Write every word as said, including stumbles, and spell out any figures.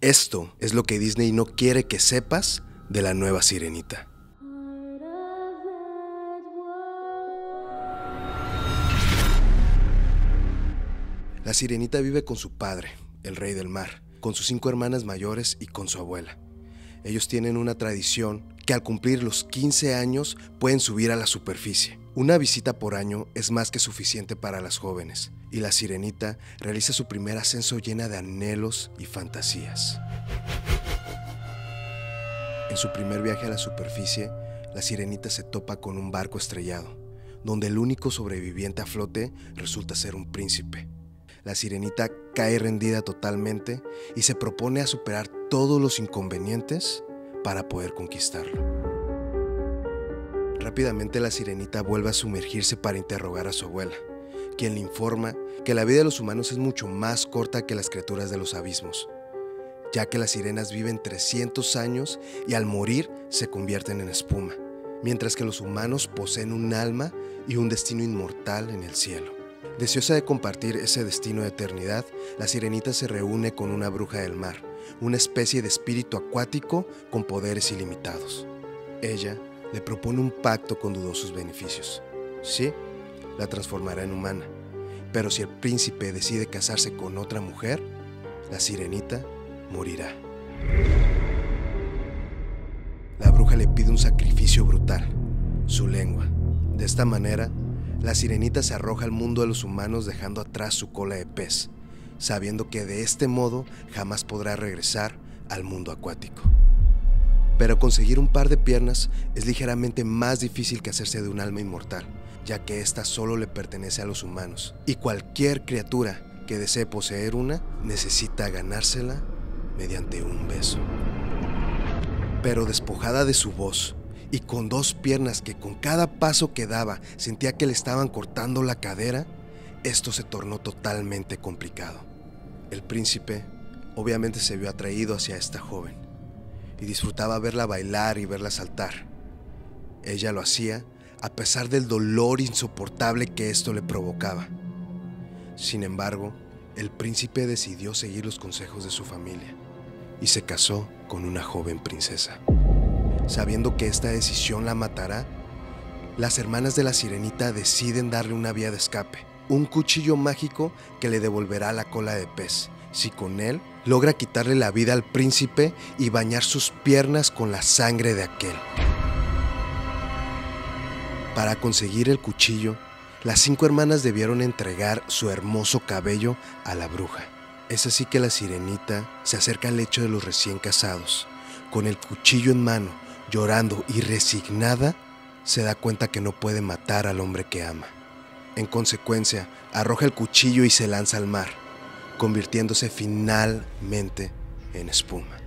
Esto es lo que Disney no quiere que sepas de la nueva Sirenita. La Sirenita vive con su padre, el rey del mar, con sus cinco hermanas mayores y con su abuela. Ellos tienen una tradición que al cumplir los quince años pueden subir a la superficie. Una visita por año es más que suficiente para las jóvenes, y la Sirenita realiza su primer ascenso llena de anhelos y fantasías. En su primer viaje a la superficie, la Sirenita se topa con un barco estrellado, donde el único sobreviviente a flote resulta ser un príncipe. La Sirenita cae rendida totalmente y se propone a superar todos los inconvenientes para poder conquistarlo. Rápidamente la Sirenita vuelve a sumergirse para interrogar a su abuela, quien le informa que la vida de los humanos es mucho más corta que las criaturas de los abismos, ya que las sirenas viven trescientos años y al morir se convierten en espuma, mientras que los humanos poseen un alma y un destino inmortal en el cielo. Deseosa de compartir ese destino de eternidad, la Sirenita se reúne con una bruja del mar, una especie de espíritu acuático con poderes ilimitados. Ella le propone un pacto con dudosos beneficios. Sí, la transformará en humana, pero si el príncipe decide casarse con otra mujer, la Sirenita morirá. La bruja le pide un sacrificio brutal, su lengua. De esta manera, la Sirenita se arroja al mundo de los humanos dejando atrás su cola de pez, sabiendo que de este modo jamás podrá regresar al mundo acuático. Pero conseguir un par de piernas es ligeramente más difícil que hacerse de un alma inmortal, ya que ésta solo le pertenece a los humanos, y cualquier criatura que desee poseer una necesita ganársela mediante un beso. Pero despojada de su voz, y con dos piernas que con cada paso que daba sentía que le estaban cortando la cadera, esto se tornó totalmente complicado. El príncipe obviamente se vio atraído hacia esta joven y disfrutaba verla bailar y verla saltar. Ella lo hacía a pesar del dolor insoportable que esto le provocaba. Sin embargo, el príncipe decidió seguir los consejos de su familia y se casó con una joven princesa. Sabiendo que esta decisión la matará, las hermanas de la Sirenita deciden darle una vía de escape, un cuchillo mágico que le devolverá la cola de pez, si con él logra quitarle la vida al príncipe y bañar sus piernas con la sangre de aquel. Para conseguir el cuchillo, las cinco hermanas debieron entregar su hermoso cabello a la bruja. Es así que la Sirenita se acerca al lecho de los recién casados, con el cuchillo en mano, llorando y resignada, se da cuenta que no puede matar al hombre que ama. En consecuencia, arroja el cuchillo y se lanza al mar, convirtiéndose finalmente en espuma.